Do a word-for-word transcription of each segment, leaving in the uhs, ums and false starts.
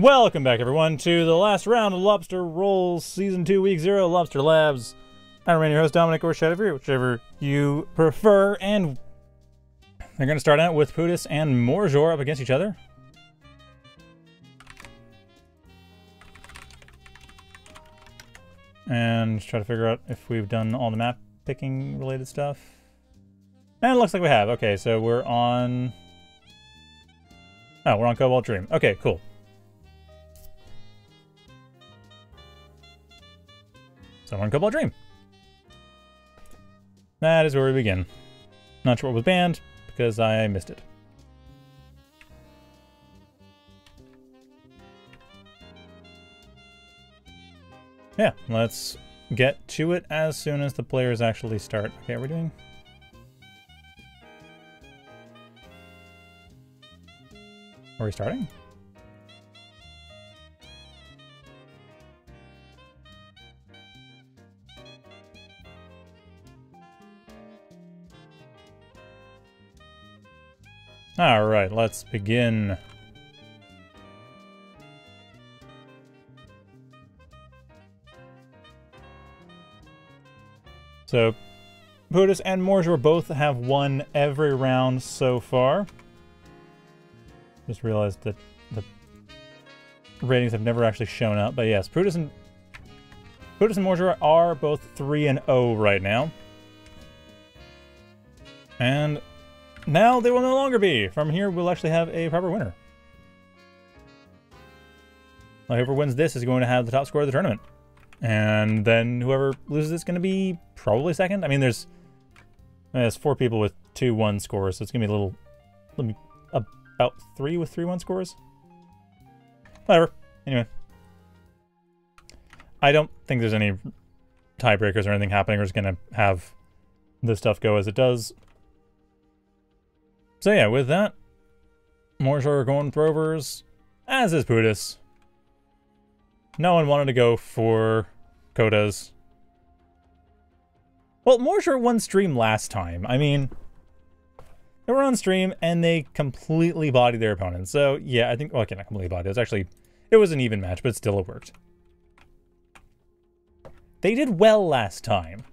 Welcome back, everyone, to the last round of Lobster Rolls, Season two, Week zero, Lobster Labs. I'm your host, Dominic, or Shadowfury, whichever you prefer, and they're going to start out with Pootis and Morjor up against each other. And try to figure out if we've done all the map picking related stuff. And it looks like we have. Okay, so we're on... Oh, we're on Cobalt Dream. Okay, cool. So we're on Cobalt Dream. That is where we begin. Not sure what was banned, because I missed it. Yeah, let's get to it as soon as the players actually start. Okay, we're doing... Are we starting? All right, let's begin. So, Pootis and Morjor both have won every round so far. Just realized that the ratings have never actually shown up, but yes, Pootis and Pootis and Morjor are both three and zero right now, and now they will no longer be. From here, we'll actually have a proper winner. Like, whoever wins this is going to have the top score of the tournament. And then whoever loses is going to be probably second. I mean, there's there's four people with two one scores, so it's going to be a little, let me about three with three one scores. Whatever. Anyway, I don't think there's any tiebreakers or anything happening. We're just going to have this stuff go as it does. So yeah, with that, Morjor going with Rovers, as is Pootis. No one wanted to go for Kodas. Well, Morjor won stream last time. I mean, they were on stream and they completely bodied their opponent. So yeah, I think, well, okay, not completely bodied. It was actually, it was an even match, but still it worked. They did well last time.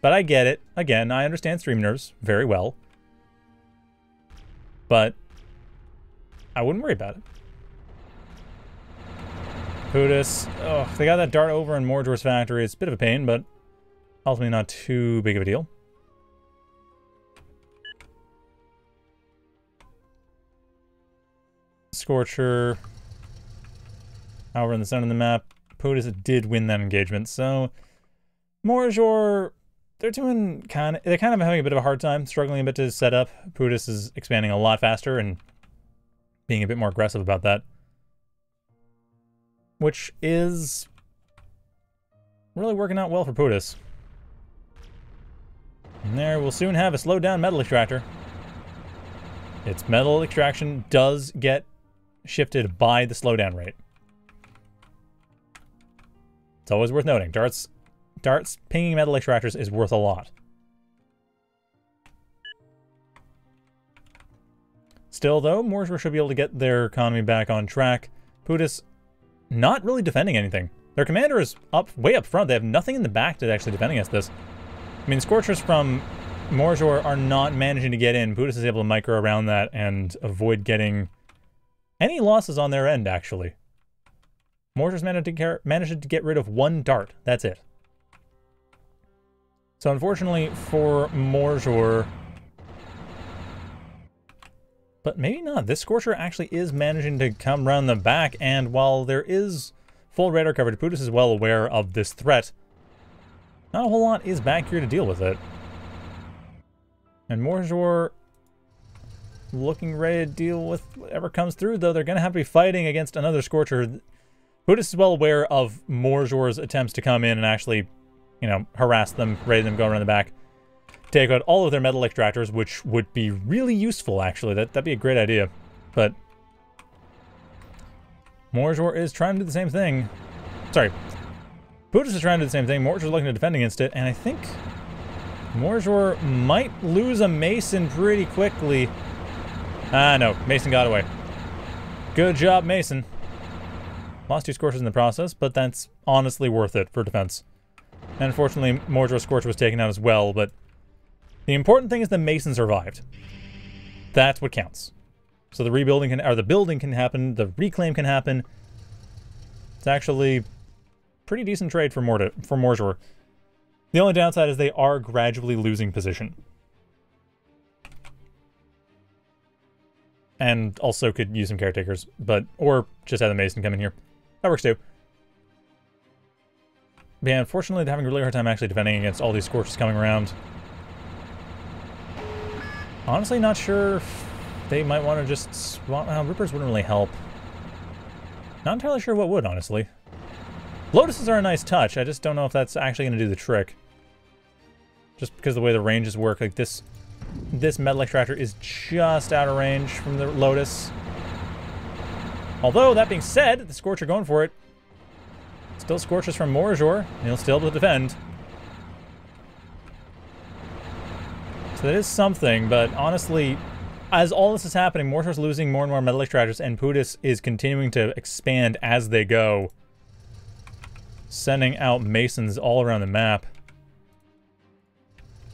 But I get it. Again, I understand stream nerves very well. But I wouldn't worry about it. Pootis, oh, they got that dart over in Morjor's factory. It's a bit of a pain, but ultimately not too big of a deal. Scorcher, however, in the center of the map, Pootis did win that engagement. So Morjor, they're doing kind of, they're kind of having a bit of a hard time, struggling a bit to set up. Pootis is expanding a lot faster and being a bit more aggressive about that, which is really working out well for Pootis. And there we'll soon have a slowed down metal extractor. Its metal extraction does get shifted by the slowdown rate. It's always worth noting. Darts, darts pinging metal extractors is worth a lot. Still though, Morjor should be able to get their economy back on track. Pootis not really defending anything. Their commander is up way up front. They have nothing in the back to actually defend against this. I mean, Scorchers from Morjor are not managing to get in. Pootis is able to micro around that and avoid getting any losses on their end, actually. Morjor's managed to, care, managed to get rid of one dart. That's it. So unfortunately for Morjor... But maybe not. This Scorcher actually is managing to come around the back, and while there is full radar coverage, Pootis is well aware of this threat. Not a whole lot is back here to deal with it. And Morjor looking ready to deal with whatever comes through, though. They're going to have to be fighting against another Scorcher. Pootis is well aware of Morjor's attempts to come in and actually, you know, harass them, raid them, go around the back. Take out all of their metal extractors, which would be really useful, actually. That, that'd be a great idea. But Morjor is trying to do the same thing. Sorry. Pootis is trying to do the same thing. Morjor's looking to defend against it. And I think Morjor might lose a Mason pretty quickly. Ah, no. Mason got away. Good job, Mason. Lost two Scorchers in the process, but that's honestly worth it for defense. And unfortunately, Morjor's Scorch was taken out as well, but the important thing is the Mason survived. That's what counts. So the rebuilding can, or the building can happen, the reclaim can happen. It's actually pretty decent trade for Morta, for Morjor. The only downside is they are gradually losing position. And also could use some caretakers, but or just have the Mason come in here. That works too. But yeah, unfortunately they're having a really hard time actually defending against all these Scorchers coming around. Honestly not sure if they might want to just swap. Well, Rippers wouldn't really help. Not entirely sure what would, honestly. Lotuses are a nice touch. I just don't know if that's actually going to do the trick. Just because of the way the ranges work, like this This metal extractor is just out of range from the Lotus. Although, that being said, the Scorcher going for it. Still Scorches from Morjor, and he'll still be able to defend. So that is something, but honestly, as all this is happening, Morjor's losing more and more metal extractors, and Pootis is continuing to expand as they go. Sending out Masons all around the map.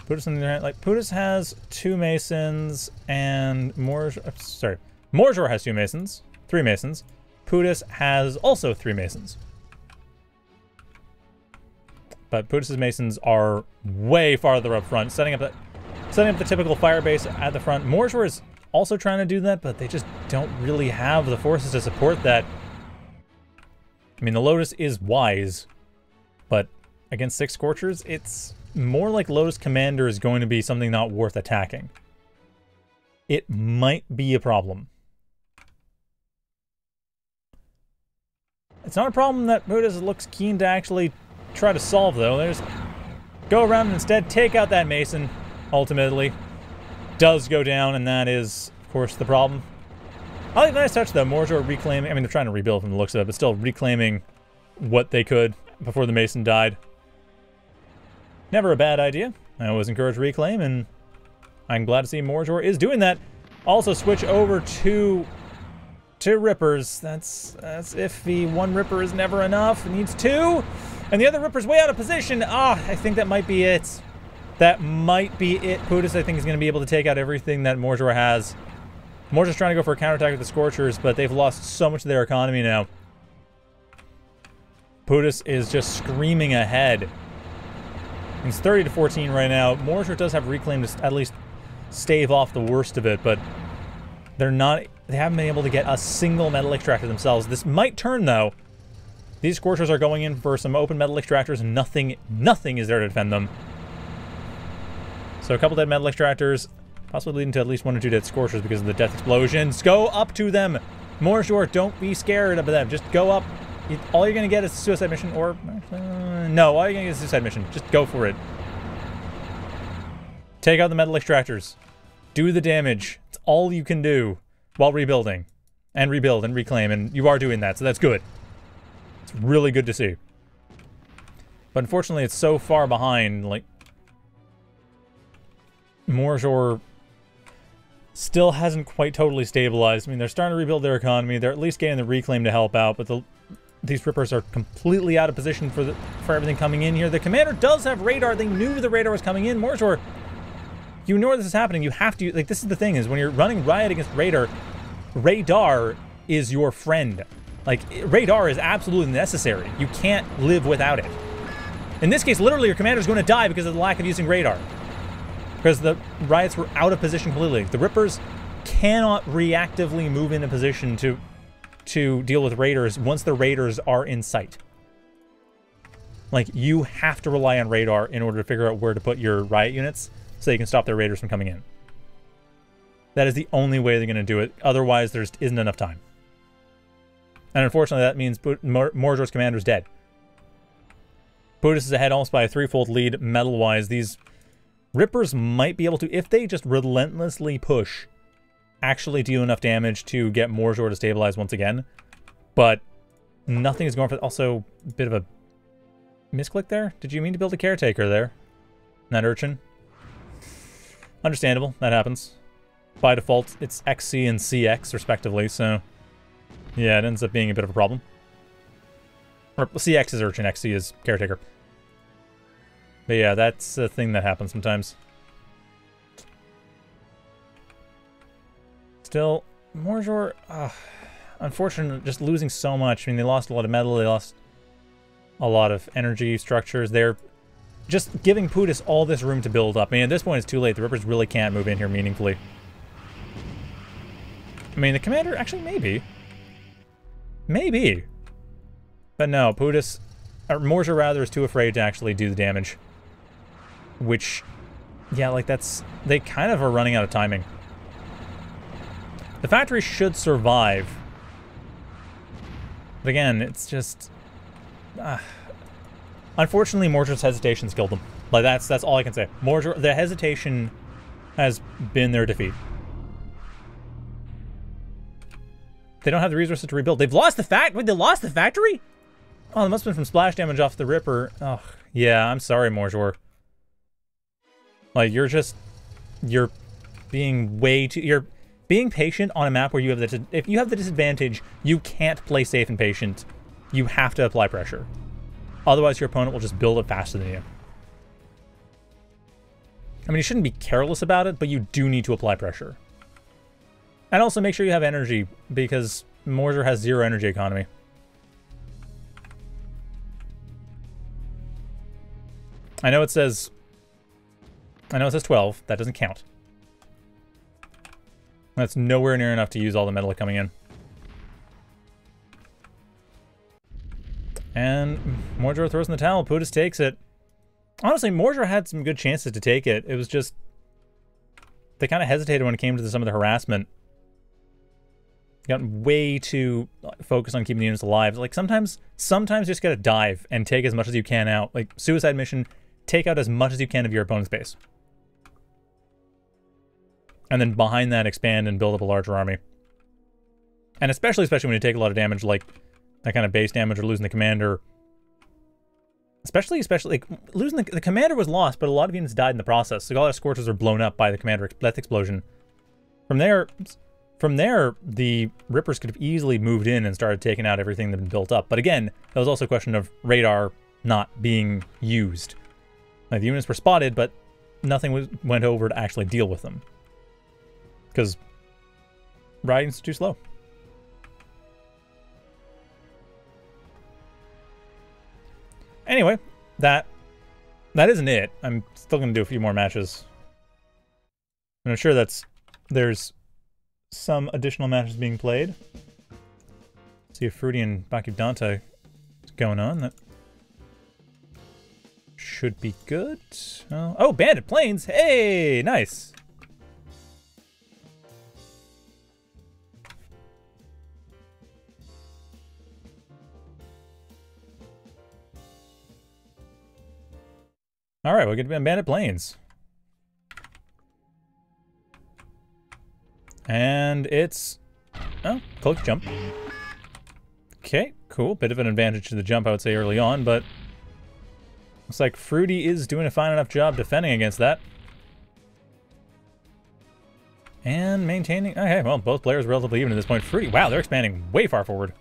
Pootis on the other hand, like, Pootis has two Masons, and Morjor, sorry, Morjor has two Masons, three Masons. Pootis has also three Masons. But Pootis' Masons are way farther up front, setting up, the, setting up the typical fire base at the front. Morjor is also trying to do that, but they just don't really have the forces to support that. I mean, the Lotus is wise, but against six Scorchers, it's more like Lotus Commander is going to be something not worth attacking. It might be a problem. It's not a problem that Pootis looks keen to actually try to solve, though. There's go around and instead take out that Mason, ultimately. Does go down, and that is, of course, the problem. I like the nice touch, though. Morjor reclaiming... I mean, they're trying to rebuild from the looks of it, but still reclaiming what they could before the Mason died. Never a bad idea. I always encourage reclaim, and I'm glad to see Morjor is doing that. Also, switch over to two Rippers. That's that's iffy. One Ripper is never enough. It needs two, and the other Ripper's way out of position. Ah, I think that might be it. That might be it. Pootis, I think, is going to be able to take out everything that Morjor has. Morjor's trying to go for a counterattack with the Scorchers, but they've lost so much of their economy now. Pootis is just screaming ahead. It's thirty to fourteen right now. Morjor does have reclaim to at least stave off the worst of it, but they're not, they haven't been able to get a single metal extractor themselves. This might turn, though. These Scorchers are going in for some open metal extractors, and nothing, nothing is there to defend them. So a couple dead metal extractors, possibly leading to at least one or two dead Scorchers because of the death explosions. Go up to them! Morjor, don't be scared of them. Just go up. All you're going to get is suicide mission, or... Uh, no, all you're going to get is suicide mission. Just go for it. Take out the metal extractors. Do the damage. It's all you can do while rebuilding. And rebuild and reclaim, and you are doing that, so that's good. It's really good to see. But unfortunately, it's so far behind, like... Morjor still hasn't quite totally stabilized. I mean, they're starting to rebuild their economy. They're at least getting the reclaim to help out, but the... These Rippers are completely out of position for the, for everything coming in here. The Commander does have radar. They knew the radar was coming in. Morjor, you know this is happening. You have to... Like, this is the thing, is when you're running Riot against radar, radar is your friend. Like, radar is absolutely necessary. You can't live without it. In this case, literally, your Commander's going to die because of the lack of using radar. Because the Riots were out of position completely. The Rippers cannot reactively move into position to... to deal with raiders once the raiders are in sight. Like, you have to rely on radar in order to figure out where to put your riot units so you can stop their raiders from coming in. That is the only way they're going to do it. Otherwise, there just isn't enough time. And unfortunately, that means Morjor's commander's dead. Pootis is ahead almost by a threefold lead metal-wise. These Rippers might be able to, if they just relentlessly push, actually deal enough damage to get Morjor to stabilize once again, but nothing is going for... Also, a bit of a misclick there. Did you mean to build a caretaker there? That urchin? Understandable. That happens. By default, it's X C and C X, respectively, so... Yeah, it ends up being a bit of a problem. Or C X is Urchin, X C is Caretaker. But yeah, that's a thing that happens sometimes. Still, Morjor, uh, unfortunate, just losing so much. I mean, they lost a lot of metal, they lost a lot of energy structures. They're just giving Pootis all this room to build up. I mean, at this point, it's too late. The Rippers really can't move in here meaningfully. I mean, the Commander, actually, maybe. Maybe. But no, Pootis, or Morjor rather, is too afraid to actually do the damage. Which, yeah, like that's, they kind of are running out of timing. The factory should survive. But again, it's just, uh, unfortunately, Morjor's hesitation's killed them. Like that's that's all I can say. Morjor, the hesitation has been their defeat. They don't have the resources to rebuild. They've lost the fact. Wait, they lost the factory? Oh, it must have been from splash damage off the Ripper. Oh, yeah. I'm sorry, Morjor. Like you're just, you're being way too. You're being patient on a map where you have the. If you have the disadvantage, you can't play safe and patient. You have to apply pressure. Otherwise, your opponent will just build it faster than you. I mean, you shouldn't be careless about it, but you do need to apply pressure. And also make sure you have energy, because Morjor has zero energy economy. I know it says... I know it says twelve. That doesn't count. That's nowhere near enough to use all the metal coming in. And Morjor throws in the towel. Pootis takes it. Honestly, Morjor had some good chances to take it. It was just... They kind of hesitated when it came to the, some of the harassment. Gotten way too focused on keeping the units alive. Like, sometimes, sometimes you just gotta dive and take as much as you can out. Like, suicide mission, take out as much as you can of your opponent's base. And then behind that, expand and build up a larger army. And especially, especially when you take a lot of damage, like that kind of base damage or losing the commander. Especially, especially, like, losing the, the commander was lost, but a lot of units died in the process. So a lot of Scorchers are blown up by the commander death explosion. From there... From there, the Rippers could have easily moved in and started taking out everything that had been built up. But again, that was also a question of radar not being used. Like, the units were spotted, but nothing was, went over to actually deal with them. Because riding's too slow. Anyway, that that isn't it. I'm still going to do a few more matches. And I'm sure that's... There's... some additional matches being played. See if Fruity and Bhaktivedanta is going on. That should be good. Oh, oh, Bandit Plains! Hey, nice! Alright, we'll get to Bandit Plains. And it's... Oh, close jump. Okay, cool. Bit of an advantage to the jump, I would say, early on, but... Looks like Fruity is doing a fine enough job defending against that. And maintaining... Okay, well, both players are relatively even at this point. Fruity, wow, they're expanding way far forward.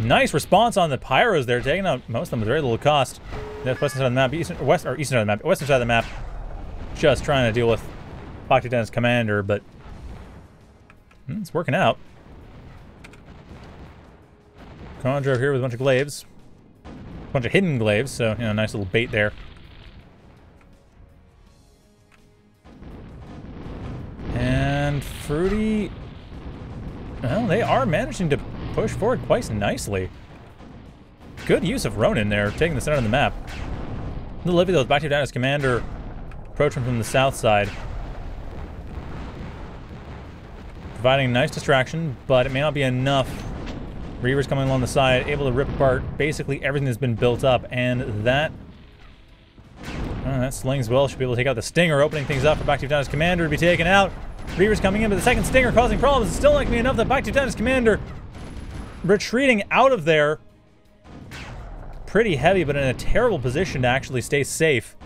Nice response on the Pyros there, taking out most of them at very little cost. That's western side of the map, eastern... Or west, or eastern side of the map, western side of the map. Just trying to deal with... Bhaktivedanta's commander, but it's working out. Conjure over here with a bunch of glaives. A bunch of hidden glaives, so, you know, nice little bait there. And Fruity... Well, they are managing to push forward quite nicely. Good use of Ronin there, taking the center of the map. The Livy, though, with Bhaktivedanta's commander approaching from the south side. Providing a nice distraction, but it may not be enough. Reavers coming along the side, able to rip apart basically everything that's been built up, and that... Oh, that slings well. Should be able to take out the Stinger, opening things up for Bhaktivedanta's commander to be taken out. Reavers coming in, but the second Stinger causing problems. It's still not me enough that Bhaktivedanta's commander retreating out of there. Pretty heavy, but in a terrible position to actually stay safe.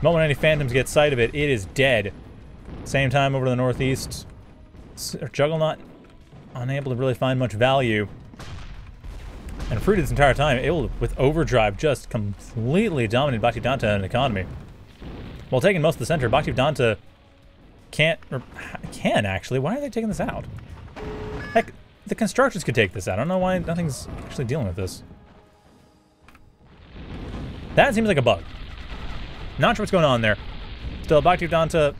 The moment any Phantoms get sight of it, it is dead. Same time over to the northeast. Juggernaut unable to really find much value. And Fruity this entire time, able to, with Overdrive, just completely dominated Bhaktivedanta and Economy. While taking most of the center, Bhaktivedanta can't, or can actually. Why are they taking this out? Heck, the constructions could take this out. I don't know why nothing's actually dealing with this. That seems like a bug. Not sure what's going on there. Still, Bhaktivedanta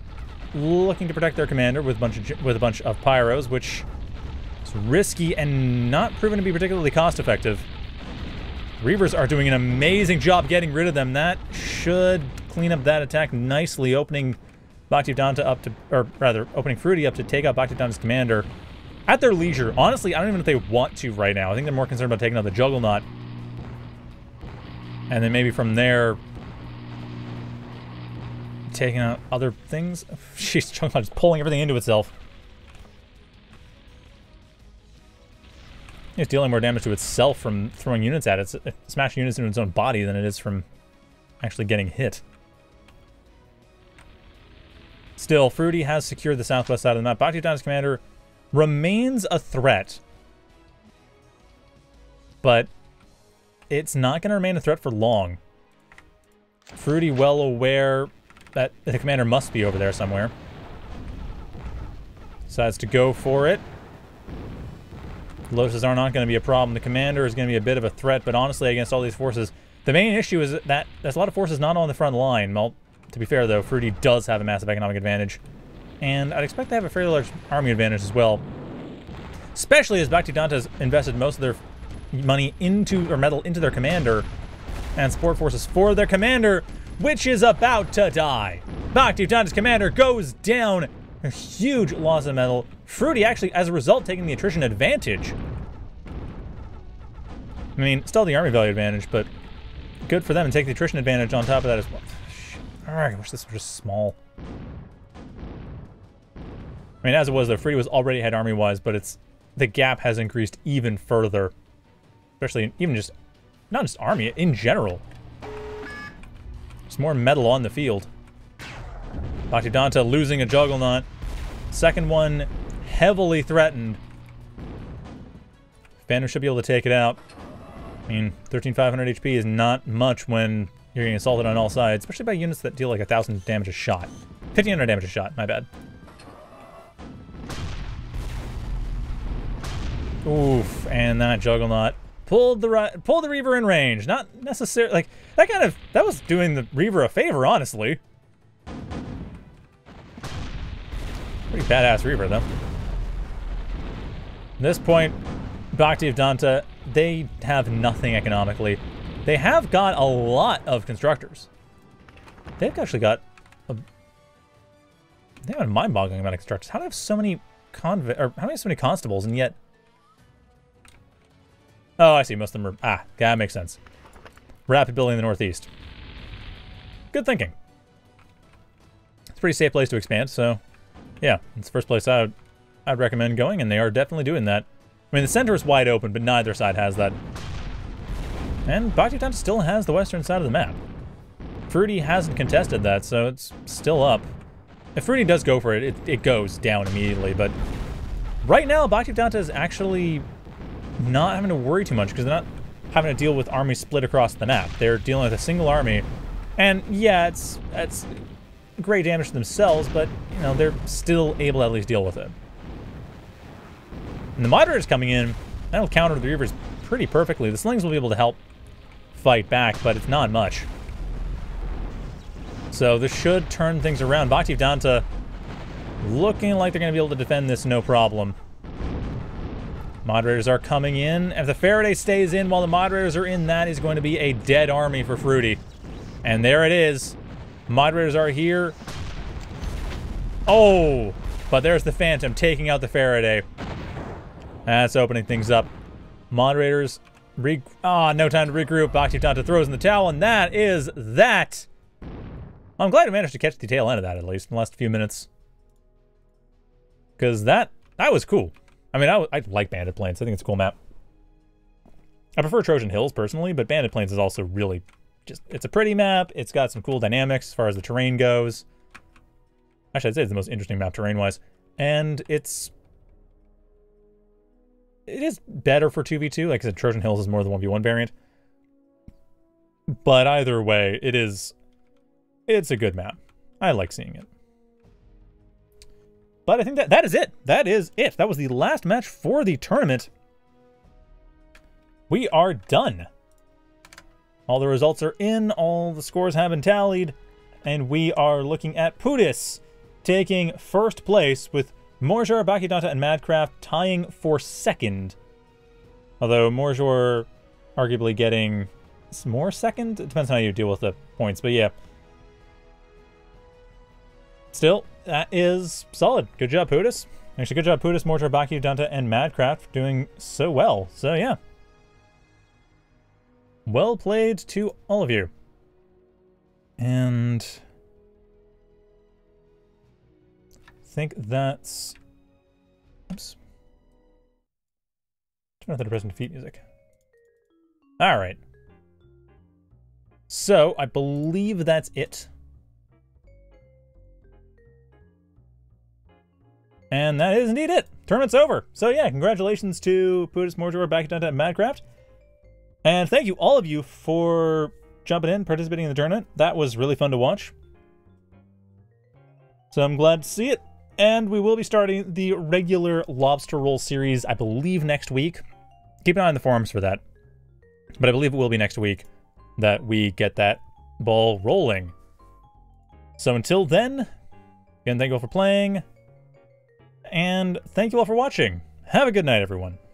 looking to protect their commander with a bunch of, with a bunch of pyros, which... risky and not proven to be particularly cost-effective. Reavers are doing an amazing job getting rid of them. That should clean up that attack nicely, opening Bhaktivedanta up to, or rather, opening Fruity up to take out Bhaktivedanta's commander at their leisure. Honestly, I don't even know if they want to right now. I think they're more concerned about taking out the Juggernaut. And then maybe from there, taking out other things. Jeez, Juggernaut is pulling everything into itself. It's dealing more damage to itself from throwing units at it, smashing units into its own body, than it is from actually getting hit. Still, Fruity has secured the southwest side of the map. Bhaktivedanta's commander remains a threat, but it's not going to remain a threat for long. Fruity well aware that the commander must be over there somewhere. Decides to go for it. Losses are not going to be a problem. The commander is going to be a bit of a threat, but honestly, against all these forces, the main issue is that there's a lot of forces not on the front line. Well, to be fair, though, Fruity does have a massive economic advantage, and I'd expect to have a fairly large army advantage as well, especially as Bhaktivedanta has invested most of their money into, or metal into their commander, and support forces for their commander, which is about to die. Bhaktivedanta's commander goes down. A huge loss of metal. Fruity actually, as a result, taking the attrition advantage. I mean, still the army value advantage, but good for them and take the attrition advantage on top of that as well. Alright, I wish this was just small. I mean, as it was, though, Fruity was already ahead army-wise, but it's the gap has increased even further. Especially, even just, not just army, in general. There's more metal on the field. Bhaktivedanta losing a Juggernaut. Second one heavily threatened. Banner should be able to take it out. I mean, thirteen thousand five hundred H P is not much when you're getting assaulted on all sides, especially by units that deal like one thousand damage a shot. fifteen hundred damage a shot, my bad. Oof, and that Juggernaut pulled the, pulled the Reaver in range. Not necessarily, like, that kind of, that was doing the Reaver a favor, honestly. Pretty badass Reaver, though. At this point, Bhaktivedanta, they have nothing economically. They have got a lot of constructors. They've actually got a, they have a mind-boggling amount of constructors. How do they have so many conv- or how do they have so many constables, and yet? Oh, I see. Most of them are ah. Yeah, that makes sense. Rapid building in the northeast. Good thinking. It's a pretty safe place to expand, so. Yeah, it's the first place I'd, I'd recommend going, and they are definitely doing that. I mean, the center is wide open, but neither side has that. And Bhaktivedanta still has the western side of the map. Fruity hasn't contested that, so it's still up. If Fruity does go for it, it, it goes down immediately, but right now, Bhaktivedanta is actually not having to worry too much, because they're not having to deal with armies split across the map. They're dealing with a single army, and yeah, it's... it's great damage to themselves, but, you know, they're still able to at least deal with it. And the Moderator's coming in. That'll counter the Reavers pretty perfectly. The Slings will be able to help fight back, but it's not much. So this should turn things around. Bhaktivedanta looking like they're going to be able to defend this no problem. Moderators are coming in. If the Faraday stays in while the Moderators are in, that is going to be a dead army for Fruity. And there it is. Moderators are here. Oh, but there's the Phantom taking out the Faraday. That's opening things up. Moderators, re ah, oh, no time to regroup. Bhaktivedanta throws in the towel, and that is that. I'm glad we managed to catch the tail end of that, at least in the last few minutes. Because that, that was cool. I mean, I, I like Bandit Plains. I think it's a cool map. I prefer Trojan Hills, personally, but Bandit Plains is also really... Just, it's a pretty map. It's got some cool dynamics as far as the terrain goes. Actually, I'd say it's the most interesting map terrain-wise. And it's it is better for two v two. Like I said, Trojan Hills is more the one v one variant. But either way, it is, it's a good map. I like seeing it. But I think that that is it. That is it. That was the last match for the tournament. We are done. All the results are in. All the scores have been tallied. And we are looking at Pootis taking first place with Morjor, Bhaktivedanta, and Madcraft tying for second. Although Morjor arguably getting more second? It depends on how you deal with the points, but yeah. Still, that is solid. Good job, Pootis. Actually, good job, Pootis, Morjor, Bhaktivedanta, and Madcraft doing so well. So yeah. Well played to all of you. And I think that's, oops. Turn off the depressing defeat music. All right. So I believe that's it. And that is indeed it. Tournament's over. So yeah, congratulations to Pootis, Morjor, Bhaktivedanta, and Madcraft. And thank you all of you for jumping in, participating in the tournament. That was really fun to watch. So I'm glad to see it. And we will be starting the regular Lobster Roll series, I believe, next week. Keep an eye on the forums for that. But I believe it will be next week that we get that ball rolling. So until then, again, thank you all for playing. And thank you all for watching. Have a good night, everyone.